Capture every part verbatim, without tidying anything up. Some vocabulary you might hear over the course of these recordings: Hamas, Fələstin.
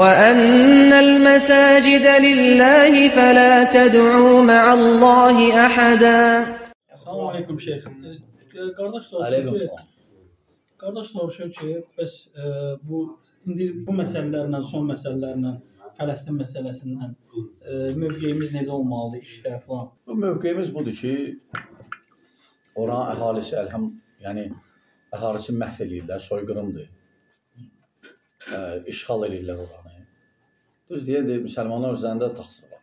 وَأَنَّ الْمَسَاجِدَ لِلَّهِ فَلَا تَدْعُوا مَعَ اللّٰهِ أَحَدًا. Selamun aleyküm şeyhim. Qardaş soruşur ki, bəs bu indi bu məsələlərlə, son məsələlərlə, Fələstin məsələsindən mövqeyimiz necə olmalıdır, işlər falan? Bu mövqeyimiz budur ki, oranın əhalisi əlhəm, yəni əhalisi məhv eləyirlər, soyqırımdır, işğal eləyirlər oranı. Düz deyək, müsəlmanlar üzərində təqsir var.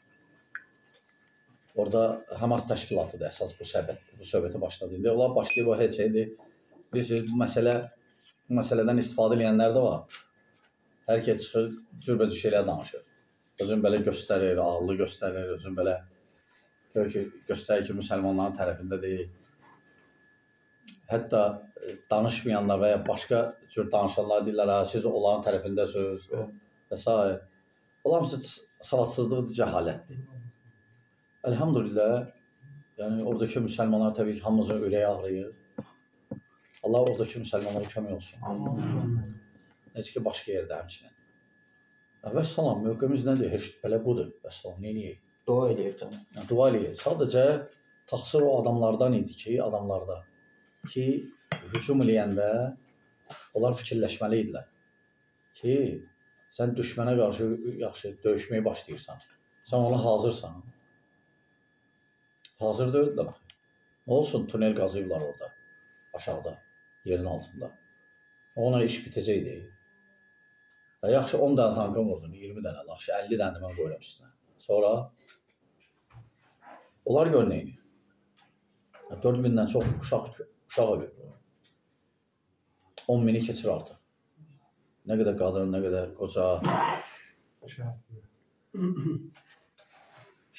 Orada Hamas təşkilatıdır, əsas bu söhbəti başladı. Onlar başlayıb o heç şeydir. Bilirsiniz, bu məsələdən istifadə edənlər də var. Hər kəs çıxır, cürbəcür şeylər danışır. Özün belə göstərir, ağlı göstərir, özün belə göstərir ki, müsəlmanların tərəfində deyil. Hətta danışmayanlar və ya başqa cür danışanlar deyirlər, siz onların tərəfindəsiniz və s. Olar mısın, savadsızlıq cəhalətdir. Əlhamdülillah, oradakı müsəlmanlar təbii ki, hamımızın ürəyi ağrıyır. Allah oradakı müsəlmanlara kömək olsun. Necə ki, başqa yerdə həmçinin. Və salam, mövqəmiz nədir? Heç belə budur. Və salam, neyiniyik? Dua eləyək. Dua eləyək. Sadəcə, təqsir o adamlardan idi ki, adamlarda ki, hücum eləyəndə onlar fikirləşməli idilər. Ki, sən düşmənə qarşı yaxşı döyüşməyə başlayırsan. Sən ona hazırsan. Hazır da öldülər. Nə olsun, tunel qazıyıblar orada, aşağıda. Yerin altında. Ona iş bitəcəkdi. Yaxşı on dənə tankım vurdun, iyirmi dənə, yaxşı əlli dənə mən qoyuram üstünə. Sonra onlar gör neyini? Dörd bindən çox uşaq ölür. On mini keçir artıq. Nə qədər qadın, nə qədər qoca.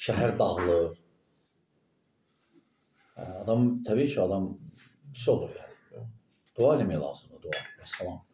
Şəhər dağılır. Adam, təbii ki, adam pis olur yəni. Dua eləmək lazımdır, dua. Və salam.